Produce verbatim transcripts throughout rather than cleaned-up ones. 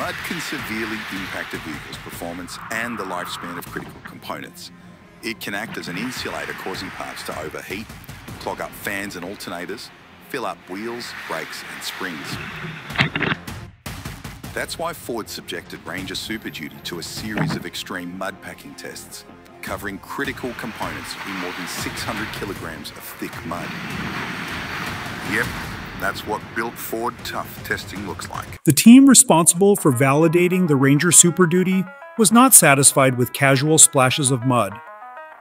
mud can severely impact a vehicle's performance and the lifespan of critical components. It can act as an insulator, causing parts to overheat, clog up fans and alternators, fill up wheels, brakes and springs. That's why Ford subjected Ranger Super Duty to a series of extreme mud packing tests, covering critical components in more than six hundred kilograms of thick mud. Yep, that's what Built Ford Tough testing looks like. The team responsible for validating the Ranger Super Duty was not satisfied with casual splashes of mud.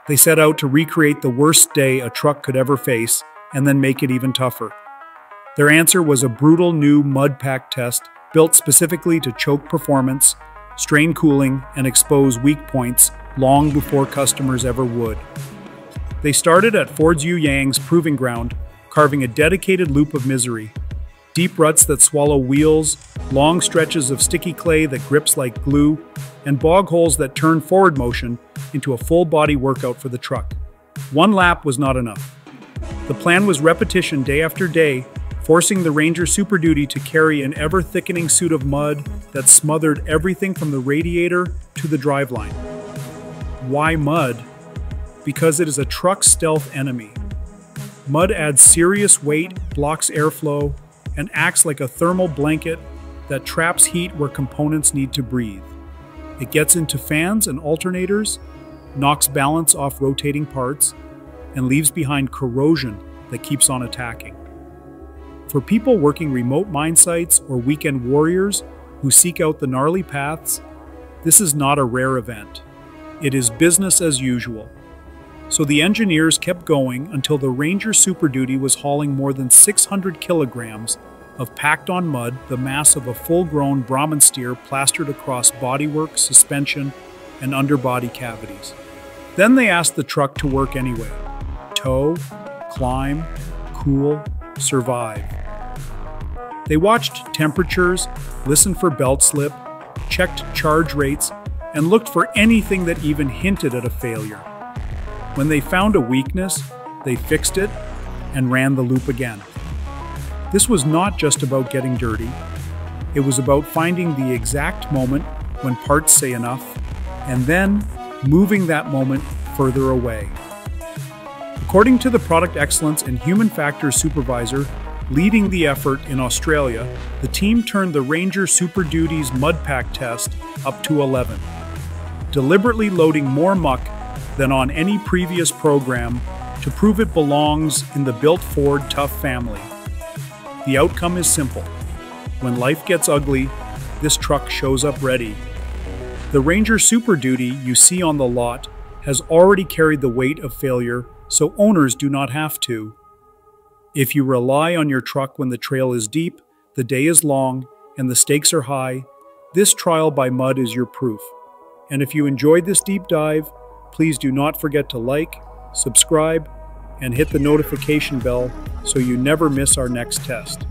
They set out to recreate the worst day a truck could ever face and then make it even tougher. Their answer was a brutal new mud pack test built specifically to choke performance, strain cooling, and expose weak points long before customers ever would. They started at Ford's You Yangs Proving Ground, carving a dedicated loop of misery. Deep ruts that swallow wheels, long stretches of sticky clay that grips like glue, and bog holes that turn forward motion into a full-body workout for the truck. One lap was not enough. The plan was repetition day after day, forcing the Ranger Super Duty to carry an ever-thickening suit of mud that smothered everything from the radiator to the driveline. Why mud? Because it is a truck's stealth enemy. Mud adds serious weight, blocks airflow, and acts like a thermal blanket that traps heat where components need to breathe. It gets into fans and alternators, knocks balance off rotating parts, and leaves behind corrosion that keeps on attacking. For people working remote mine sites or weekend warriors who seek out the gnarly paths, this is not a rare event. It is business as usual. So the engineers kept going until the Ranger Super Duty was hauling more than six hundred kilograms of packed-on mud, the mass of a full-grown Brahmin steer plastered across bodywork, suspension, and underbody cavities. Then they asked the truck to work anyway. Tow, climb, cool, survive. They watched temperatures, listened for belt slip, checked charge rates, and looked for anything that even hinted at a failure. When they found a weakness, they fixed it and ran the loop again. This was not just about getting dirty. It was about finding the exact moment when parts say enough, and then moving that moment further away. According to the Product Excellence and Human Factors Supervisor leading the effort in Australia, the team turned the Ranger Super Duty's mud pack test up to eleven, deliberately loading more muck than on any previous program to prove it belongs in the Built Ford Tough family. The outcome is simple. When life gets ugly, this truck shows up ready. The Ranger Super Duty you see on the lot has already carried the weight of failure, so owners do not have to. If you rely on your truck when the trail is deep, the day is long, and the stakes are high, this trial by mud is your proof. And if you enjoyed this deep dive, please do not forget to like, subscribe, and hit the notification bell so you never miss our next test.